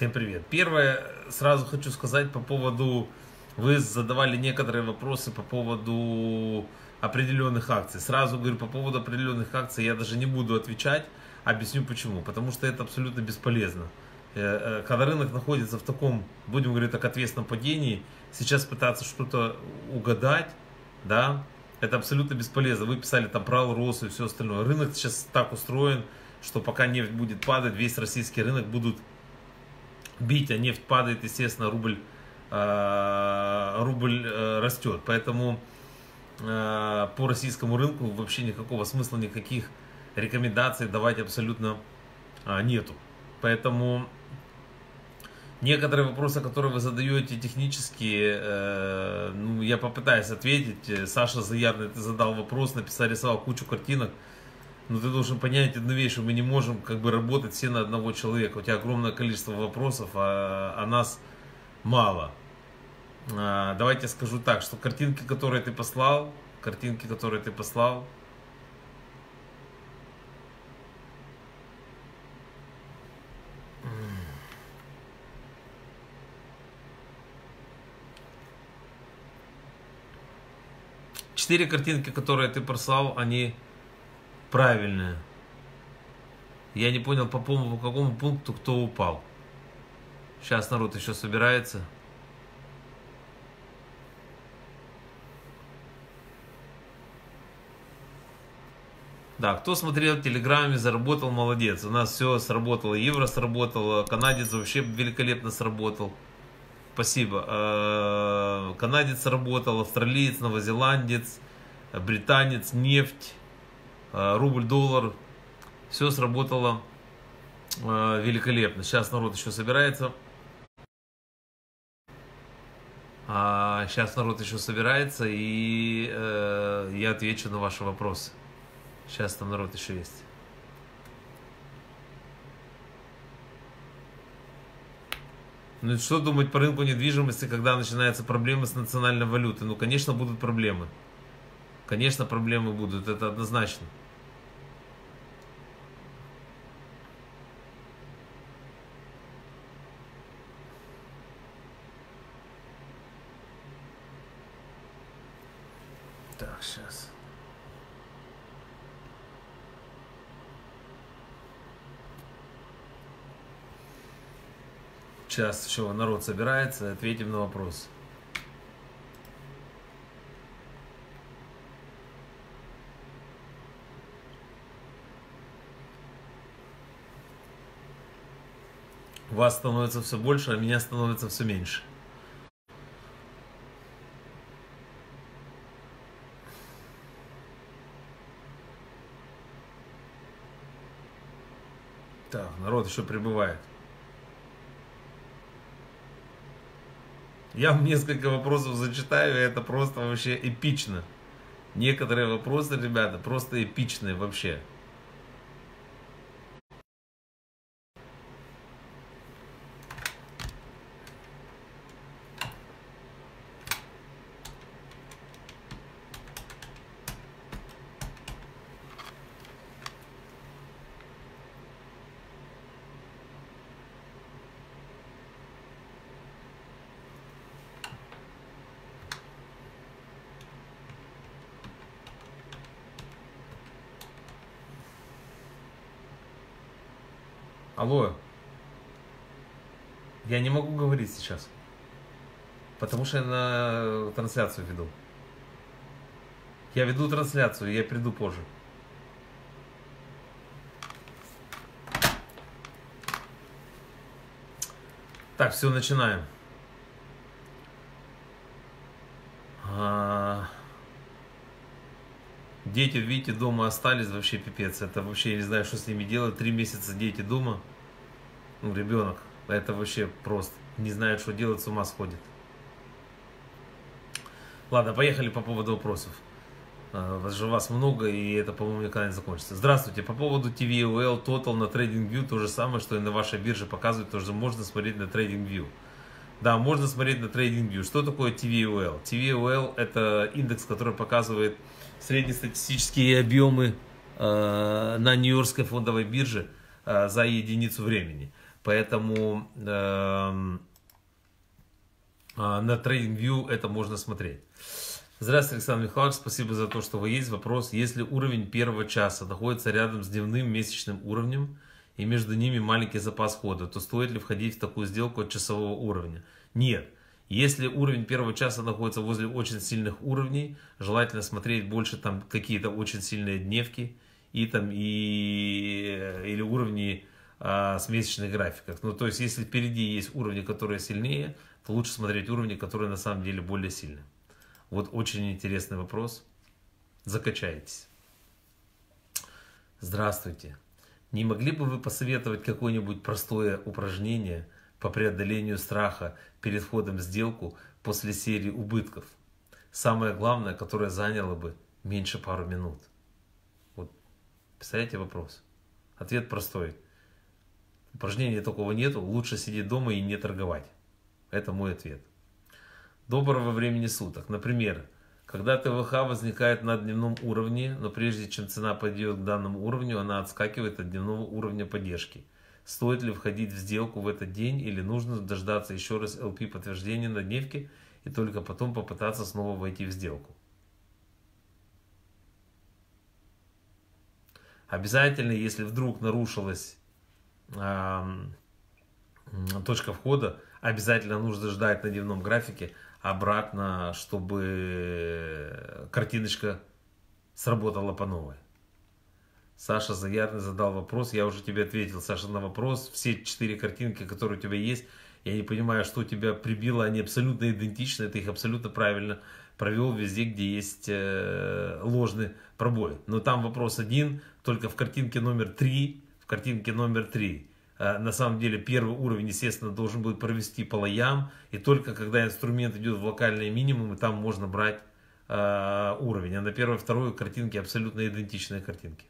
Всем привет. Первое, сразу хочу сказать по поводу, вы задавали некоторые вопросы по поводу определенных акций. Сразу говорю, по поводу определенных акций я даже не буду отвечать, объясню почему. Потому что это абсолютно бесполезно. Когда рынок находится в таком, будем говорить так, ответственном падении, сейчас пытаться что-то угадать, да, это абсолютно бесполезно. Вы писали там про Алросу и все остальное. Рынок сейчас так устроен, что пока нефть будет падать, весь российский рынок будут бить, а нефть падает, естественно, рубль растет. Поэтому по российскому рынку вообще никакого смысла, никаких рекомендаций давать абсолютно нету. Поэтому некоторые вопросы, которые вы задаете технически, ну, я попытаюсь ответить. Саша Заярный, ты задал вопрос, написал, рисовал кучу картинок. Но ты должен понять одну вещь, мы не можем как бы работать все на одного человека. У тебя огромное количество вопросов, а нас мало. Давайте я скажу так, что картинки, которые ты послал, четыре картинки, которые ты послал, они правильные. Я не понял, по какому пункту кто упал. Сейчас народ еще собирается. Да, кто смотрел в Телеграме, заработал, молодец. У нас все сработало. Евро сработало, канадец вообще великолепно сработал. Спасибо. Канадец сработал, австралиец, новозеландец, британец, нефть, рубль, доллар. Все сработало великолепно. Сейчас народ еще собирается. И я отвечу на ваши вопросы. Сейчас там народ еще есть. Ну и что думать по рынку недвижимости, когда начинаются проблемы с национальной валютой? Ну, конечно, будут проблемы. Конечно, проблемы будут, это однозначно. Так, сейчас. Сейчас еще народ собирается, ответим на вопрос. Вас становится все больше, а меня становится все меньше. Так, народ еще прибывает. Я вам несколько вопросов зачитаю, это просто вообще эпично. Некоторые вопросы, ребята, просто эпичные вообще. Алло, я не могу говорить сейчас, потому что я на трансляцию веду. Я веду трансляцию, я приду позже. Так, все, начинаем. Дети, видите, дома остались, вообще пипец. Это вообще, я не знаю, что с ними делать. 3 месяца дети дома. Ну, ребенок. Это вообще просто. Не знает, что делать, с ума сходит. Ладно, поехали по поводу вопросов. Вас же много, и это, по-моему, никогда не закончится. Здравствуйте. По поводу TVOL, Total на TradingView. То же самое, что и на вашей бирже показывают. Тоже можно смотреть на TradingView. Да, можно смотреть на TradingView. Что такое TVOL? TVOL – это индекс, который показывает среднестатистические объемы на Нью-Йоркской фондовой бирже за единицу времени. Поэтому на TradingView это можно смотреть. Здравствуйте, Александр Михайлович, спасибо за то, что вы есть. Вопрос: если уровень первого часа находится рядом с дневным месячным уровнем и между ними маленький запас хода, то стоит ли входить в такую сделку от часового уровня? Нет. Если уровень первого часа находится возле очень сильных уровней, желательно смотреть больше там какие-то очень сильные дневки и там или уровни с месячных графиков. Ну, то есть, если впереди есть уровни, которые сильнее, то лучше смотреть уровни, которые на самом деле более сильны. Вот очень интересный вопрос. Закачайтесь. Здравствуйте. Не могли бы вы посоветовать какое-нибудь простое упражнение по преодолению страха перед входом в сделку после серии убытков? Самое главное, которое заняло бы меньше пару минут. Вот, представляете вопрос? Ответ простой. Упражнения такого нету, лучше сидеть дома и не торговать. Это мой ответ. Доброго времени суток. Например, когда ТВХ возникает на дневном уровне, но прежде чем цена пойдет к данному уровню, она отскакивает от дневного уровня поддержки. Стоит ли входить в сделку в этот день или нужно дождаться еще раз LP подтверждения на дневке и только потом попытаться снова войти в сделку? Обязательно, если вдруг нарушилась точка входа, обязательно нужно ждать на дневном графике обратно, чтобы картиночка сработала по новой. Саша заярный задал вопрос. Я уже тебе ответил, Саша, на вопрос. Все 4 картинки, которые у тебя есть, я не понимаю, что тебя прибило. Они абсолютно идентичны. Ты их абсолютно правильно провел везде, где есть ложный пробой. Но там вопрос один. Только в картинке номер 3. В картинке номер 3. На самом деле первый уровень, естественно, должен будет провести по лоям. И только когда инструмент идет в локальные минимумы, там можно брать уровень. А на первой и второй картинке абсолютно идентичные картинки.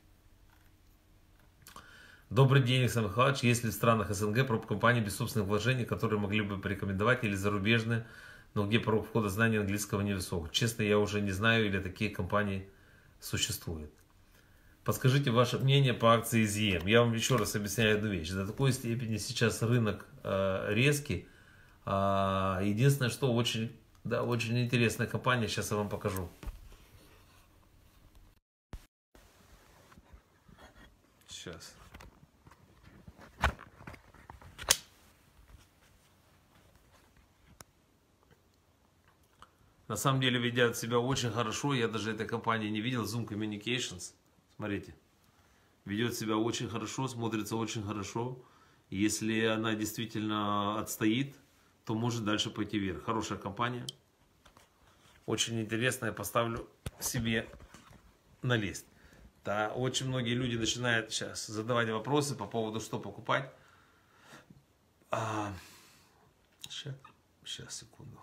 Добрый день, Александр Михайлович. Есть ли в странах СНГ проб компании без собственных вложений, которые могли бы порекомендовать, или зарубежные, но где порог входа знаний английского невысок? Честно, я уже не знаю, или такие компании существуют. Подскажите ваше мнение по акции ЗМ. Я вам еще раз объясняю одну вещь. До такой степени сейчас рынок резкий. Единственное, что очень, да, очень интересная компания. Сейчас я вам покажу. Сейчас. На самом деле ведят себя очень хорошо. Я даже этой компании не видел. Zoom Communications. Смотрите. Ведет себя очень хорошо. Смотрится очень хорошо. Если она действительно отстоит, то может дальше пойти вверх. Хорошая компания. Очень интересная. Поставлю себе на лист. Да, очень многие люди начинают сейчас задавать вопросы по поводу, что покупать. Сейчас, секунду.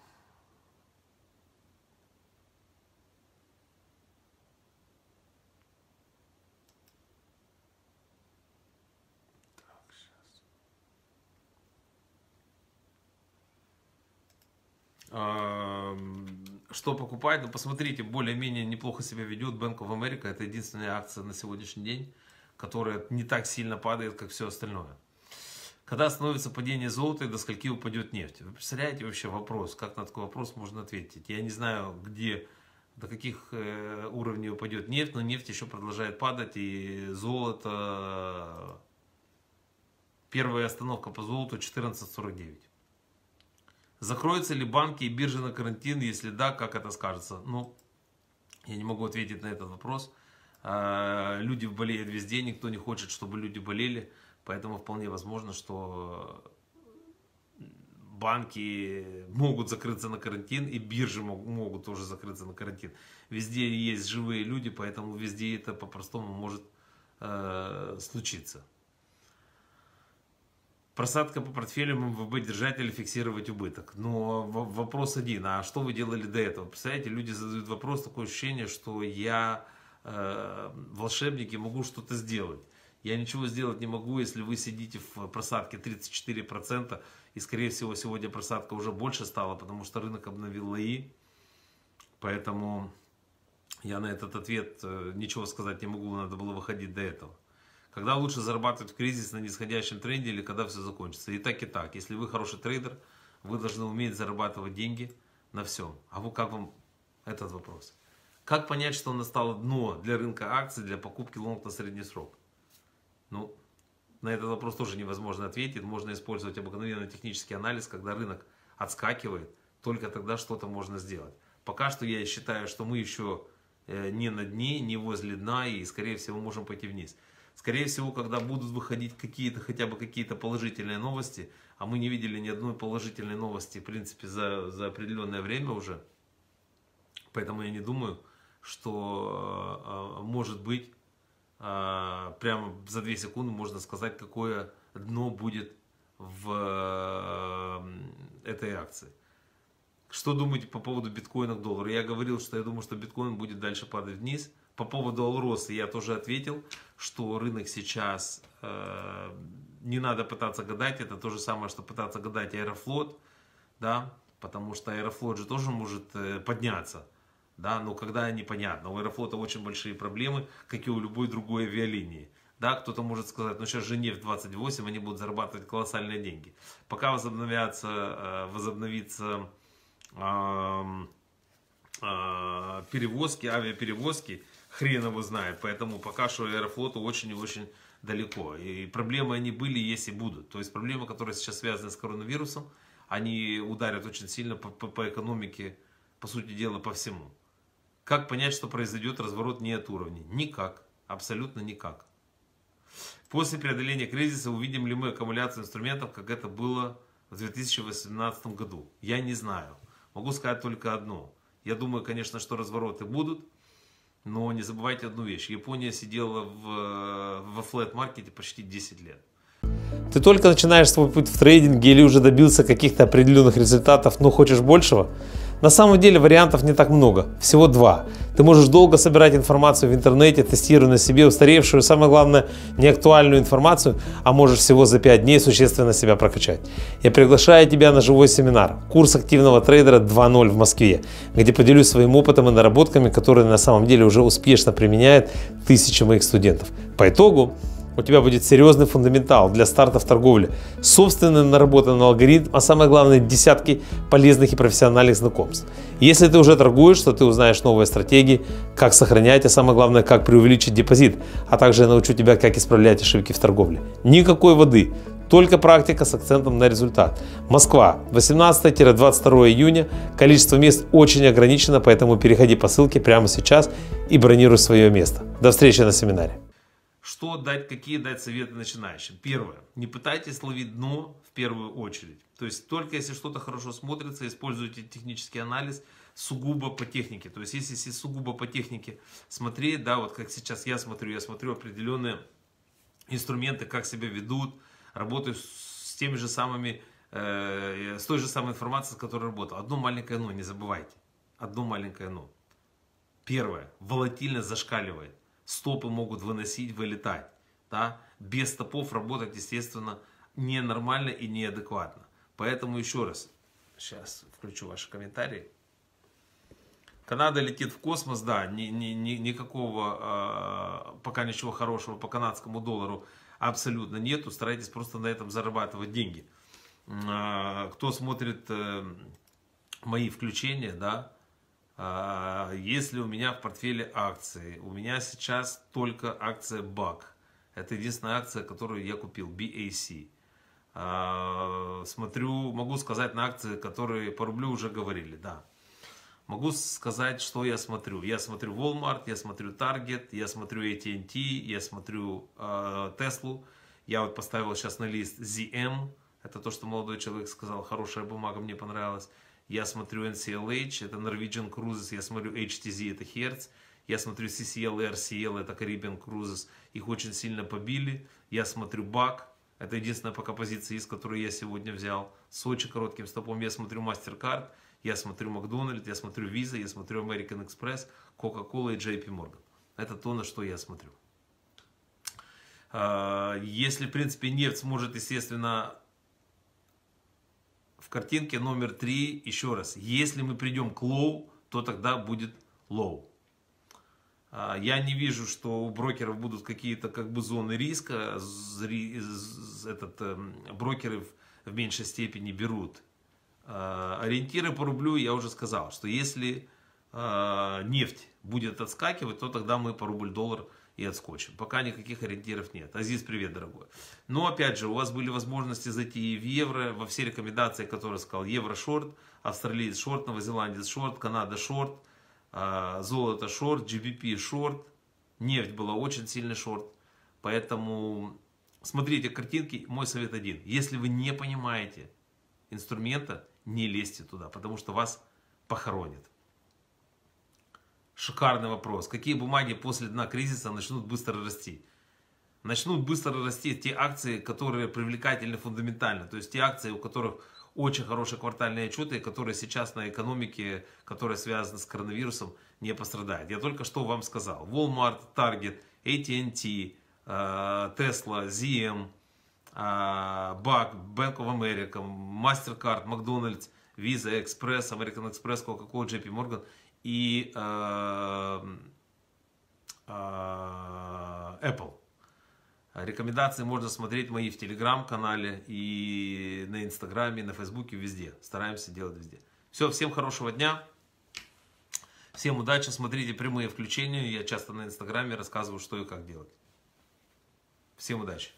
Что покупать? Ну, посмотрите, более-менее неплохо себя ведет Bank of America. Это единственная акция на сегодняшний день, которая не так сильно падает, как все остальное. Когда остановится падение золота и до скольки упадет нефть? Вы представляете вообще вопрос? Как на такой вопрос можно ответить? Я не знаю, где, до каких уровней упадет нефть, но нефть еще продолжает падать, и золото... Первая остановка по золоту 14.49. Закроются ли банки и биржи на карантин? Если да, как это скажется? Ну, я не могу ответить на этот вопрос. Люди болеют везде, никто не хочет, чтобы люди болели. Поэтому вполне возможно, что банки могут закрыться на карантин, и биржи могут тоже закрыться на карантин. Везде есть живые люди, поэтому везде это по-простому может случиться. Просадка по портфелям МВБ держать или фиксировать убыток. Но вопрос один, а что вы делали до этого? Представляете, люди задают вопрос, такое ощущение, что я волшебник и могу что-то сделать. Я ничего сделать не могу, если вы сидите в просадке 34%, и скорее всего сегодня просадка уже больше стала, потому что рынок обновил лои. Поэтому я на этот ответ ничего сказать не могу, надо было выходить до этого. Когда лучше зарабатывать в кризис на нисходящем тренде или когда все закончится? И так, и так. Если вы хороший трейдер, вы должны уметь зарабатывать деньги на всем. А вот как вам этот вопрос? Как понять, что настало дно для рынка акций, для покупки лонг на средний срок? Ну, на этот вопрос тоже невозможно ответить. Можно использовать обыкновенный технический анализ, когда рынок отскакивает. Только тогда что-то можно сделать. Пока что я считаю, что мы еще не на дне, не возле дна и, скорее всего, можем пойти вниз. Скорее всего, когда будут выходить какие-то, хотя бы какие-то положительные новости, а мы не видели ни одной положительной новости, в принципе, за определенное время уже. Поэтому я не думаю, что может быть прямо за 2 секунды можно сказать, какое дно будет в этой акции. Что думаете по поводу биткоина к доллару? Я говорил, что я думаю, что биткоин будет дальше падать вниз. По поводу Алроса я тоже ответил, что рынок сейчас, не надо пытаться гадать. Это то же самое, что пытаться гадать Аэрофлот, да? Потому что Аэрофлот же тоже может подняться. Да? Но когда непонятно. У Аэрофлота очень большие проблемы, как и у любой другой авиалинии. Да, кто-то может сказать, ну сейчас же нефть 28, они будут зарабатывать колоссальные деньги. Пока возобновится перевозки, авиаперевозки, хрен его знает. Поэтому пока что Аэрофлоту очень и очень далеко. И проблемы они были, есть и будут. То есть проблемы, которые сейчас связаны с коронавирусом, они ударят очень сильно по экономике, по сути дела, по всему. Как понять, что произойдет разворот не от уровней? Никак. Абсолютно никак. После преодоления кризиса увидим ли мы аккумуляцию инструментов, как это было в 2018 году? Я не знаю. Могу сказать только одно. Я думаю, конечно, что развороты будут, но не забывайте одну вещь. Япония сидела во флэт-маркете почти 10 лет. Ты только начинаешь свой путь в трейдинге или уже добился каких-то определенных результатов, но хочешь большего? На самом деле вариантов не так много, всего 2. Ты можешь долго собирать информацию в интернете, тестируя на себе устаревшую, самое главное, неактуальную информацию, а можешь всего за 5 дней существенно себя прокачать. Я приглашаю тебя на живой семинар «Курс активного трейдера 2.0» в Москве, где поделюсь своим опытом и наработками, которые на самом деле уже успешно применяют тысячи моих студентов. По итогу у тебя будет серьезный фундаментал для старта в торговле, собственный наработанный алгоритм, а самое главное, десятки полезных и профессиональных знакомств. Если ты уже торгуешь, то ты узнаешь новые стратегии, как сохранять, а самое главное, как преувеличить депозит, а также я научу тебя, как исправлять ошибки в торговле. Никакой воды, только практика с акцентом на результат. Москва, 18-22 июня. Количество мест очень ограничено, поэтому переходи по ссылке прямо сейчас и бронируй свое место. До встречи на семинаре. Что дать, какие дать советы начинающим? Первое. Не пытайтесь ловить дно в первую очередь. То есть только если что-то хорошо смотрится, используйте технический анализ сугубо по технике. То есть если сугубо по технике смотреть, да, вот как сейчас я смотрю определенные инструменты, как себя ведут, работаю с теми же самыми, с той же самой информацией, с которой работал. Одно маленькое «но», не забывайте. Одно маленькое «но». Первое. Волатильность зашкаливает. Стопы могут выносить, вылетать. Да? Без стопов работать, естественно, ненормально и неадекватно. Поэтому еще раз, сейчас включу ваши комментарии. Канада летит в космос, да, никакого пока ничего хорошего по канадскому доллару абсолютно нету. Старайтесь просто на этом зарабатывать деньги. Кто смотрит мои включения, да, если у меня в портфеле акции, у меня сейчас только акция BAC. Это единственная акция, которую я купил, BAC. Смотрю, могу сказать на акции, которые по рублю уже говорили, да. Могу сказать, что я смотрю. Я смотрю Walmart, я смотрю Target, я смотрю AT&T, я смотрю Tesla. Я вот поставил сейчас на лист ZM. Это то, что молодой человек сказал, хорошая бумага, мне понравилась. Я смотрю NCLH, это Norwegian Cruises, я смотрю HTZ, это Hertz, я смотрю CCL и RCL, это Caribbean Cruises, их очень сильно побили. Я смотрю BAC, это единственная пока позиция, из которой я сегодня взял. Сочи коротким стопом, я смотрю MasterCard, я смотрю McDonald's, я смотрю Visa, я смотрю American Express, Coca-Cola и JP Morgan. Это то, на что я смотрю. Если, в принципе, нефть сможет, естественно, в картинке номер 3, еще раз, если мы придем к лоу, то тогда будет лоу. Я не вижу, что у брокеров будут какие-то как бы зоны риска. Брокеры в меньшей степени берут. Ориентиры по рублю я уже сказал, что если нефть будет отскакивать, то тогда мы по рубль-доллар и отскочим. Пока никаких ориентиров нет. Азиз, привет, дорогой. Но опять же, у вас были возможности зайти и в евро. Во все рекомендации, которые сказал, евро-шорт, австралиец-шорт, новозеландец-шорт, Канада-шорт, золото-шорт, GBP-шорт. Нефть была очень сильный шорт. Поэтому смотрите картинки. Мой совет один. Если вы не понимаете инструмента, не лезьте туда, потому что вас похоронят. Шикарный вопрос. Какие бумаги после дна кризиса начнут быстро расти? Начнут быстро расти те акции, которые привлекательны фундаментально. То есть те акции, у которых очень хорошие квартальные отчеты, которые сейчас на экономике, которая связана с коронавирусом, не пострадают. Я только что вам сказал. Walmart, Target, AT&T, Tesla, ZM, Bank of America, MasterCard, McDonald's, Visa, Express, American Express, Coca-Cola, JP Morgan и Apple. Рекомендации можно смотреть мои в телеграм-канале, и на инстаграме, и на фейсбуке, везде. Стараемся делать везде. Все, всем хорошего дня. Всем удачи. Смотрите прямые включения. Я часто на инстаграме рассказываю, что и как делать. Всем удачи.